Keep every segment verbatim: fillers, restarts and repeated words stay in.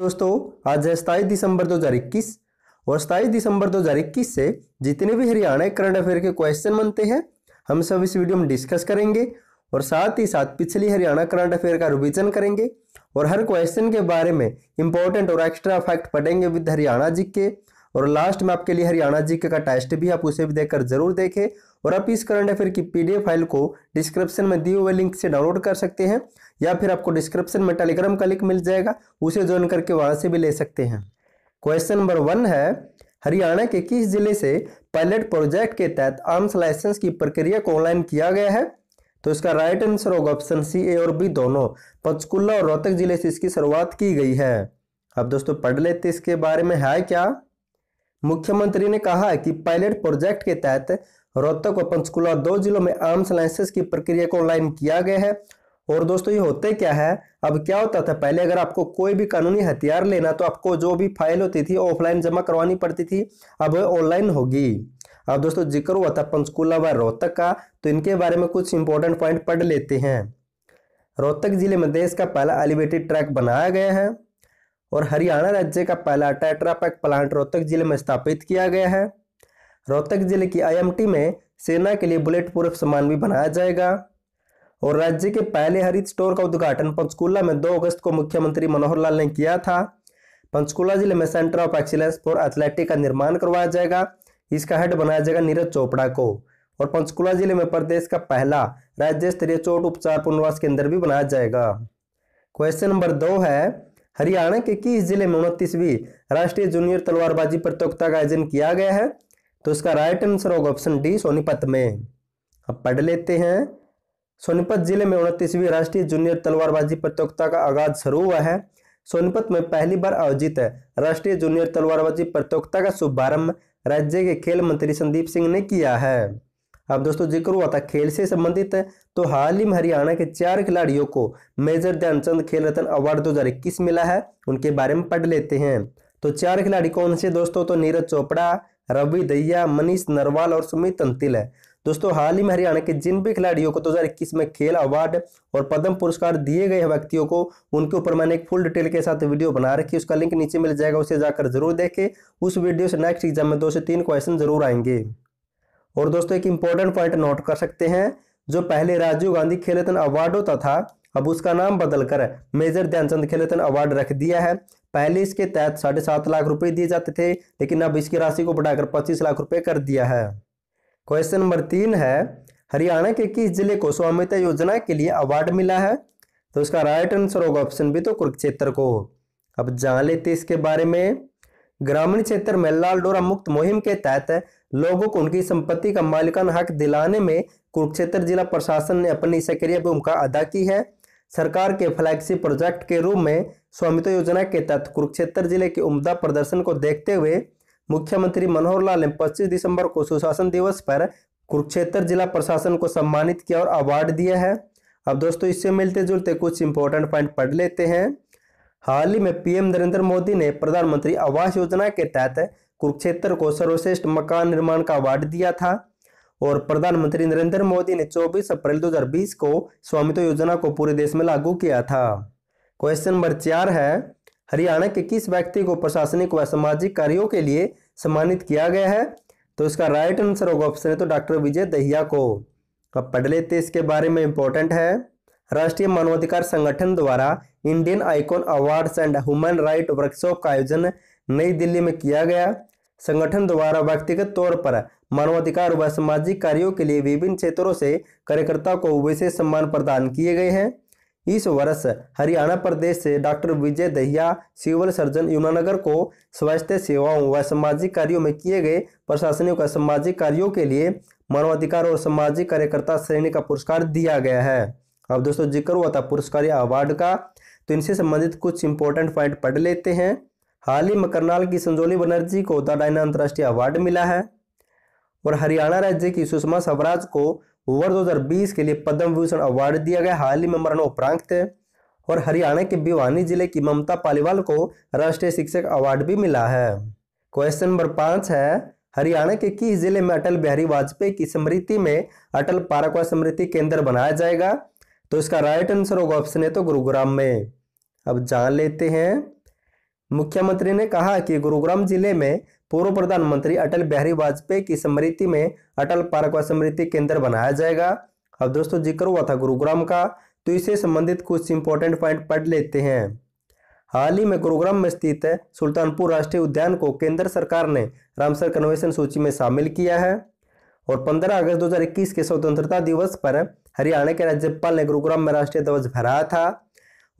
दोस्तों आज है सताईस दिसंबर दो हज़ार इक्कीस और सताईस दिसंबर दो हज़ार इक्कीस से जितने भी हरियाणा करंट अफेयर के क्वेश्चन बनते हैं हम सब इस वीडियो में डिस्कस करेंगे और साथ ही साथ पिछली हरियाणा करंट अफेयर का रिवीजन करेंगे और हर क्वेश्चन के बारे में इंपॉर्टेंट और एक्स्ट्रा फैक्ट पढ़ेंगे विद हरियाणा जी के। और लास्ट में आपके लिए हरियाणा जी के का टेस्ट भी आप उसे भी देखकर जरूर देखें। और आप इस करंट अफेयर की पीडीएफ फाइल को डिस्क्रिप्शन में दिए हुए लिंक से डाउनलोड कर सकते हैं या फिर आपको डिस्क्रिप्शन में टेलीग्राम का लिंक मिल जाएगा, उसे ज्वाइन करके वहां से भी ले सकते हैं। क्वेश्चन नंबर वन है, हरियाणा के किस जिले से पायलट प्रोजेक्ट के तहत आर्म्स लाइसेंस की प्रक्रिया को ऑनलाइन किया गया है? तो इसका राइट आंसर होगा ऑप्शन सी, ए और बी दोनों। पंचकुला और रोहतक जिले से इसकी शुरुआत की गई है। अब दोस्तों पढ़ लेते इसके बारे में है क्या। मुख्यमंत्री ने कहा है कि पायलट प्रोजेक्ट के तहत रोहतक और पंचकुला दो जिलों में आर्म्स लाइसेंस की प्रक्रिया को ऑनलाइन किया गया है। और दोस्तों ये होते क्या है, अब क्या होता था पहले, अगर आपको कोई भी कानूनी हथियार लेना तो आपको जो भी फाइल होती थी ऑफलाइन जमा करवानी पड़ती थी, अब ऑनलाइन होगी। अब दोस्तों जिक्र हुआ था पंचकुला व रोहतक का, तो इनके बारे में कुछ इंपॉर्टेंट पॉइंट पढ़ लेते हैं। रोहतक जिले में देश का पहला एलिवेटेड ट्रैक बनाया गया है और हरियाणा राज्य का पहला टेट्रा पैक प्लांट रोहतक जिले में स्थापित किया गया है। रोहतक जिले की आईएमटी में सेना के लिए बुलेट प्रूफ सामान भी बनाया जाएगा। और राज्य के पहले हरित स्टोर का उद्घाटन पंचकुला में दो अगस्त को मुख्यमंत्री मनोहर लाल ने किया था। पंचकुला जिले में centre of excellence for athletic का निर्माण करवाया जाएगा, इसका हेड बनाया जाएगा नीरज चोपड़ा को। और पंचकुला जिले में प्रदेश का पहला राज्य स्तरीय चोट उपचार पुनर्वास केंद्र भी बनाया जाएगा। क्वेश्चन नंबर दो है, हरियाणा के किस जिले में उनतीसवीं राष्ट्रीय जूनियर तलवारबाजी प्रतियोगिता का आयोजन किया गया है? तो इसका राइट आंसर होगा ऑप्शन डी, सोनीपत में। अब पढ़ लेते हैं, सोनीपत जिले में उनतीसवीं राष्ट्रीय जूनियर तलवारबाजी प्रतियोगिता का आगाज शुरू हुआ है। सोनीपत में पहली बार आयोजित राष्ट्रीय जूनियर तलवारबाजी प्रतियोगिता का शुभारंभ राज्य के खेल मंत्री संदीप सिंह ने किया है। अब दोस्तों जिक्र हुआ था खेल से संबंधित, तो हाल ही में हरियाणा के चार खिलाड़ियों को मेजर ध्यानचंद खेल रत्न अवार्ड दो हज़ार इक्कीस मिला है, उनके बारे में पढ़ लेते हैं। तो चार खिलाड़ी कौन से दोस्तों, तो नीरज चोपड़ा, रवि दहिया, मनीष नरवाल और सुमित अंतिल है। दोस्तों हाल ही में हरियाणा के जिन भी खिलाड़ियों को दो हज़ार इक्कीस में खेल अवार्ड और पद्म पुरस्कार दिए गए व्यक्तियों को, उनके ऊपर मैंने एक फुल डिटेल के साथ वीडियो बना रखी, उसका लिंक नीचे मिल जाएगा, उसे जाकर जरूर देखें। उस वीडियो से नेक्स्ट एग्जाम में दो से तीन क्वेश्चन जरूर आएंगे। और दोस्तों एक इम्पोर्टेंट पॉइंट नोट कर सकते हैं, जो पहले राजीव गांधी खेल रत्न अवार्ड होता था, अब उसका नाम बदलकर मेजर ध्यानचंद खेल रत्न अवार्ड रख दिया है। पहले इसके तहत साढ़े सात लाख रुपए दिए जाते थे, लेकिन अब इसकी राशि को बढ़ाकर पच्चीस लाख रुपए कर दिया है। क्वेश्चन नंबर तीन है, हरियाणा के किस जिले को स्वामित्व योजना के लिए अवार्ड मिला है? तो इसका राइट आंसर होगा ऑप्शन बी, तो कुरुक्षेत्र को। अब जान लेते इसके बारे में, ग्रामीण क्षेत्र में लाल डोरा मुक्त मुहिम के तहत लोगों को उनकी संपत्ति का मालिकाना हक दिलाने में कुरुक्षेत्र जिला प्रशासन ने अपनी सक्रिय भूमिका अदा की है। सरकार के फ्लैगशिप प्रोजेक्ट के रूप में स्वामित्व योजना के तहत कुरुक्षेत्र जिले के उम्दा प्रदर्शन को देखते हुए मुख्यमंत्री मनोहर लाल ने पच्चीस दिसंबर को सुशासन दिवस पर कुरुक्षेत्र जिला प्रशासन को सम्मानित किया और अवार्ड दिया है। अब दोस्तों इससे मिलते जुलते कुछ इंपॉर्टेंट पॉइंट पढ़ लेते हैं। हाल ही में पीएम नरेंद्र मोदी ने प्रधानमंत्री आवास योजना के तहत कुरुक्षेत्र को सर्वश्रेष्ठ मकान निर्माण का अवार्ड दिया था। और प्रधानमंत्री नरेंद्र मोदी ने चौबीस अप्रैल दो हज़ार बीस को स्वामित्व योजना को पूरे देश में लागू किया था। क्वेश्चन नंबर चार है, हरियाणा के किस व्यक्ति को प्रशासनिक व सामाजिक कार्यों के लिए सम्मानित किया गया है? तो इसका राइट आंसर होगा ऑप्शन है, तो डॉक्टर विजय दहिया को। अब पढ़ लेते इसके बारे में, इंपॉर्टेंट है, राष्ट्रीय मानवाधिकार संगठन द्वारा Indian icon awards and human right workshop का आयोजन नई दिल्ली में किया गया। संगठन द्वारा व्यक्तिगत तौर पर मानवाधिकार व सामाजिक कार्यों के लिए विभिन्न क्षेत्रों से कार्यकर्ता को विशेष सम्मान प्रदान किए गए हैं। इस वर्ष हरियाणा प्रदेश से doctor Vijay Dahiya civil surgeon Yamunanagar को स्वास्थ्य सेवाओं व सामाजिक कार्यों में किए गए प्रशासनिक व सामाजिक कार्यों के लिए मानवाधिकार और सामाजिक कार्यकर्ता श्रेणी का पुरस्कार दिया गया है। अब दोस्तों जिक्र हुआ था पुरस्कार या अवार्ड का, तो इनसे संबंधित कुछ इंपॉर्टेंट पॉइंट पढ़ लेते हैं। हाल ही में करनाल की संजोली बनर्जी को द डायना अंतर्राष्ट्रीय अवार्ड मिला है। और हरियाणा राज्य की सुषमा स्वराज को वर्ष दो हज़ार बीस के लिए पद्म विभूषण अवार्ड दिया गया, हाल ही में मरणोपरांत थे। और हरियाणा के भिवानी जिले की ममता पालीवाल को राष्ट्रीय शिक्षक अवार्ड भी मिला है। क्वेश्चन नंबर पाँच है, हरियाणा के किस जिले में अटल बिहारी वाजपेयी की स्मृति में अटल पार्क व स्मृति केंद्र बनाया जाएगा? तो इसका राइट आंसर होगा ऑप्शन है, तो गुरुग्राम में। अब जान लेते हैं, मुख्यमंत्री ने कहा कि गुरुग्राम जिले में पूर्व प्रधानमंत्री अटल बिहारी वाजपेयी की स्मृति में अटल पार्क व स्मृति केंद्र बनाया जाएगा। अब दोस्तों जिक्र हुआ था गुरुग्राम का, तो इससे संबंधित कुछ इंपॉर्टेंट पॉइंट पढ़ लेते हैं। हाल ही में गुरुग्राम में स्थित सुल्तानपुर राष्ट्रीय उद्यान को केंद्र सरकार ने रामसर कन्वेंशन सूची में शामिल किया है। और पंद्रह अगस्त दो हज़ार इक्कीस के स्वतंत्रता दिवस पर हरियाणा के राज्यपाल ने गुरुग्राम में राष्ट्रीय ध्वज फहराया था।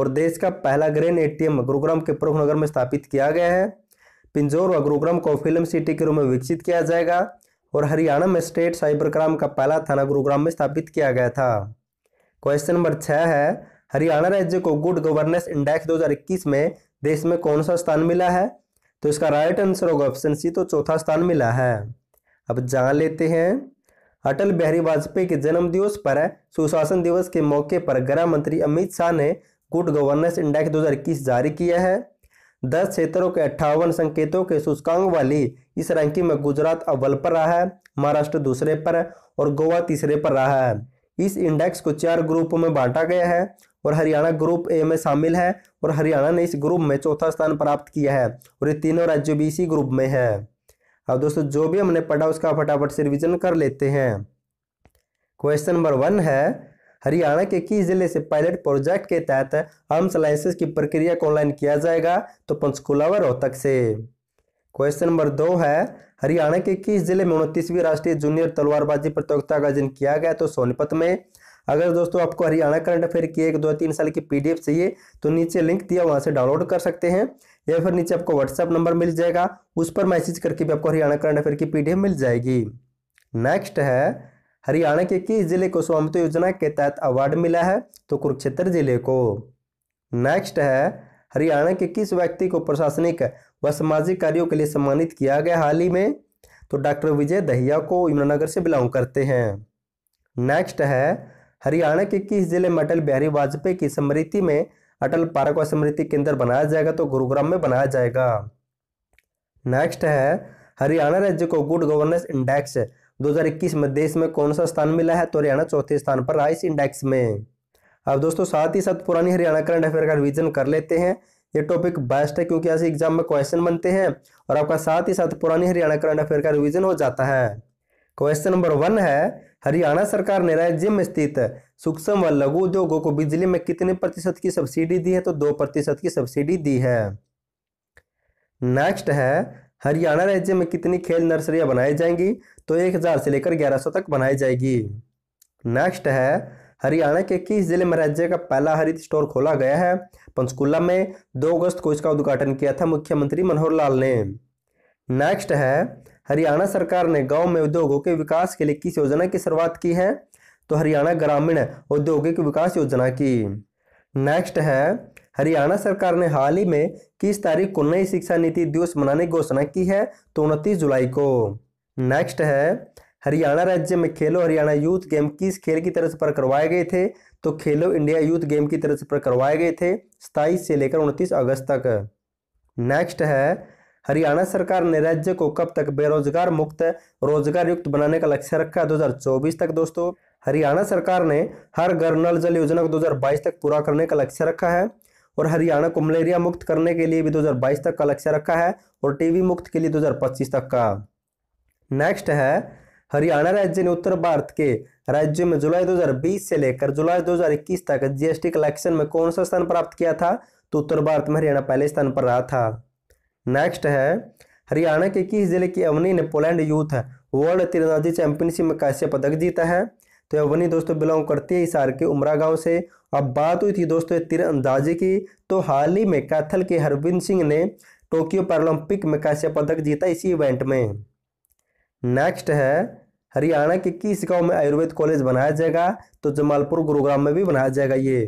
और देश का पहला ग्रेन एटीएम गुरुग्राम के प्रमुख नगर में स्थापित किया गया है। पिंजौर व गुरुग्राम को फिल्म सिटी के रूप में विकसित किया जाएगा। और हरियाणा में स्टेट साइबर क्राइम का पहला थाना गुरुग्राम में स्थापित किया गया था। क्वेश्चन नंबर छः है, हरियाणा राज्य को गुड गवर्नेंस इंडेक्स दो हज़ार इक्कीस में देश में कौन सा स्थान मिला है? तो इसका राइट आंसर होगा ऑप्शन सी, तो चौथा स्थान मिला है। अब जान लेते हैं, अटल बिहारी वाजपेयी के जन्म दिवस पर सुशासन दिवस के मौके पर गृह मंत्री अमित शाह ने गुड गवर्नेंस इंडेक्स दो हज़ार इक्कीस जारी किया है। दस क्षेत्रों के अट्ठावन संकेतों के सूचकांक वाली इस रैंकिंग में गुजरात अव्वल पर रहा है, महाराष्ट्र दूसरे पर और गोवा तीसरे पर रहा है। इस इंडेक्स को चार ग्रुपों में बांटा गया है और हरियाणा ग्रुप ए में शामिल है। और हरियाणा ने इस ग्रुप में चौथा स्थान प्राप्त किया है और ये तीनों राज्य भी इसी ग्रुप में है। अब दोस्तों जो भी हमने पढ़ा उसका फटाफट से रिविजन कर लेते हैं। क्वेश्चन नंबर वन है, हरियाणा के किस जिले से पायलट प्रोजेक्ट के तहत आर्म्स लाइसेंस की प्रक्रिया को ऑनलाइन किया जाएगा? तो पंचकूला व रोहतक से। क्वेश्चन नंबर दो है, हरियाणा के किस जिले में उनतीसवीं राष्ट्रीय जूनियर तलवारबाजी प्रतियोगिता का आयोजन किया गया? तो सोनीपत में। अगर दोस्तों आपको हरियाणा करंट अफेयर की एक दो तीन साल की पीडीएफ चाहिए तो नीचे लिंक दिया, वहां से डाउनलोड कर सकते हैं, या फिर नीचे आपको व्हाट्सएप नंबर मिल जाएगा, उस पर मैसेज करके भी आपको हरियाणा करंट अफेयर की पीडीएफ मिल जाएगी। नेक्स्ट है, हरियाणा के किस जिले को स्वामित्व योजना के तहत अवार्ड मिला है? तो कुरुक्षेत्र जिले को। नेक्स्ट है, हरियाणा के किस व्यक्ति को प्रशासनिक व सामाजिक कार्यों के लिए सम्मानित किया गया हाल ही में? तो डॉक्टर विजय दहिया को, यमुनानगर से बिलोंग करते हैं। नेक्स्ट है, हरियाणा के किस जिले में अटल बिहारी वाजपेयी की स्मृति में अटल पार्क व स्मृति केंद्र बनाया जाएगा? तो गुरुग्राम में बनाया जाएगा। नेक्स्ट है, हरियाणा राज्य को गुड गवर्नेंस इंडेक्स दो हज़ार इक्कीस में देश में कौन सा स्थान मिला है? तो हरियाणा चौथे स्थान पर रहा इस इंडेक्स में। अब दोस्तों साथ ही साथ पुरानी हरियाणा करंट अफेयर का रिवीजन कर लेते हैं। ये टॉपिक बेस्ट है क्योंकि ऐसे एग्जाम में क्वेश्चन बनते हैं और आपका साथ ही साथ पुरानी हरियाणा करंट अफेयर का रिवीजन हो जाता है। क्वेश्चन नंबर वन है, हरियाणा सरकार ने राज्य में स्थित सूक्ष्म व लघु उद्योगों को बिजली में कितने प्रतिशत की सब्सिडी दी है? तो दो प्रतिशत की सब्सिडी दी है। नेक्स्ट है, हरियाणा राज्य में कितनी खेल नर्सरियां बनाई जाएंगी? तो एक हजार से लेकर ग्यारह सौ तक बनाई जाएगी। नेक्स्ट है, हरियाणा के किस जिले में राज्य का पहला हरित स्टोर खोला गया है? पंचकूला में। दो अगस्त को इसका उद्घाटन किया था मुख्यमंत्री मनोहर लाल ने। नेक्स्ट है, हरियाणा सरकार ने गांव में उद्योगों के विकास के लिए किस योजना की शुरुआत की है? तो हरियाणा ग्रामीण औद्योगिक विकास योजना की। नेक्स्ट है, हरियाणा सरकार ने हाल ही में किस तारीख को नई शिक्षा नीति दिवस मनाने की घोषणा की है? तो उनतीस जुलाई को। नेक्स्ट है, हरियाणा राज्य में खेलो हरियाणा यूथ गेम किस खेल की तर्ज पर करवाए गए थे? तो खेलो इंडिया यूथ गेम की तर्ज पर करवाए गए थे सताईस से लेकर उनतीस अगस्त तक। नेक्स्ट है, हरियाणा सरकार ने राज्य को कब तक बेरोजगार मुक्त रोजगार युक्त बनाने का लक्ष्य रखा? दो हजार चौबीस तक। दोस्तों हरियाणा सरकार ने हर घर नल जल योजना को दो हजार बाईस तक पूरा करने का लक्ष्य रखा है। और हरियाणा को मलेरिया मुक्त करने के लिए भी दो हज़ार बाईस तक का लक्ष्य रखा है और टीबी मुक्त के लिए दो हज़ार पच्चीस तक का। नेक्स्ट है, हरियाणा राज्य ने उत्तर भारत के राज्यों में जुलाई दो हज़ार बीस से लेकर जुलाई दो हज़ार इक्कीस तक जीएसटी कलेक्शन में कौन सा स्थान प्राप्त किया था? तो उत्तर भारत में हरियाणा पहले स्थान पर रहा था। नेक्स्ट है, हरियाणा के किस जिले की अवनी ने पोलैंड यूथ वर्ल्ड तीरंदाजी चैंपियनशिप में कांस्य पदक जीता है? तो अवनी दोस्तों बिलोंग करती है हिसार के उमरा गांव से। अब बात हुई थी दोस्तों तीरंदाजी की, तो हाल ही में कैथल के हरविंदर सिंह ने टोक्यो पैरालंपिक में कांस्य पदक जीता इसी इवेंट में। नेक्स्ट है, हरियाणा के किस गांव में आयुर्वेद कॉलेज बनाया जाएगा? तो जमालपुर गुरुग्राम में भी बनाया जाएगा ये।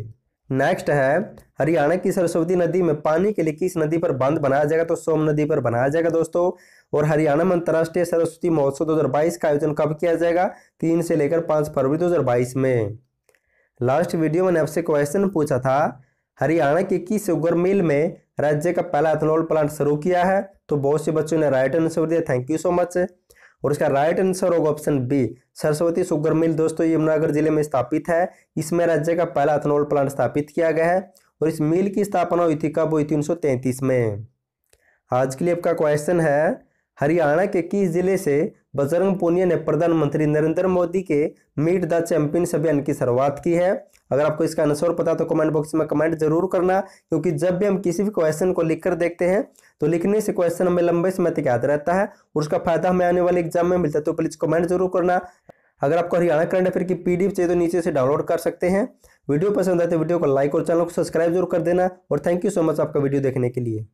नेक्स्ट है, हरियाणा की सरस्वती नदी में पानी के लिए किस नदी पर बांध बनाया जाएगा? तो सोम नदी पर बनाया जाएगा दोस्तों। और हरियाणा में अंतर्राष्ट्रीय सरस्वती महोत्सव दो हज़ार बाईस का आयोजन कब किया जाएगा? तीन से लेकर पाँच फरवरी दो हज़ार बाईस में। लास्ट वीडियो मैंने आपसे क्वेश्चन पूछा था, हरियाणा के किस शुगर मिल में राज्य का पहला एथेनॉल प्लांट शुरू किया है? तो बहुत से बच्चों ने राइट आंसर दिया, थैंक यू सो मच। और इसका राइट आंसर होगा option B, Saraswati sugar mill. दोस्तों यमुनानगर जिले में स्थापित है, इसमें राज्य का पहला एथेनॉल प्लांट स्थापित किया गया है। और इस मिल की स्थापना हुई थी, कब हुई थी? उन्नीस सौ तैंतीस में। आज के लिए आपका क्वेश्चन है, हरियाणा के किस जिले से बजरंग पुनिया ने प्रधानमंत्री नरेंद्र मोदी के मीट द चैंपियंस अभियान की शुरुआत की है। अगर आपको इसका आंसर पता तो कमेंट बॉक्स में कमेंट जरूर करना, क्योंकि जब भी हम किसी भी क्वेश्चन को लिखकर देखते हैं तो लिखने से क्वेश्चन हमें लंबे समय तक याद रहता है और उसका फायदा हमें आने वाले एग्जाम में मिलता है। तो प्लीज कमेंट जरूर करना। अगर आपको हरियाणा करंट अफेयर की पीडीएफ चाहिए तो नीचे से डाउनलोड कर सकते हैं। वीडियो पसंद आए तो वीडियो को लाइक और चैनल को सब्सक्राइब जरूर कर देना और थैंक यू सो मच आपका वीडियो देखने के लिए।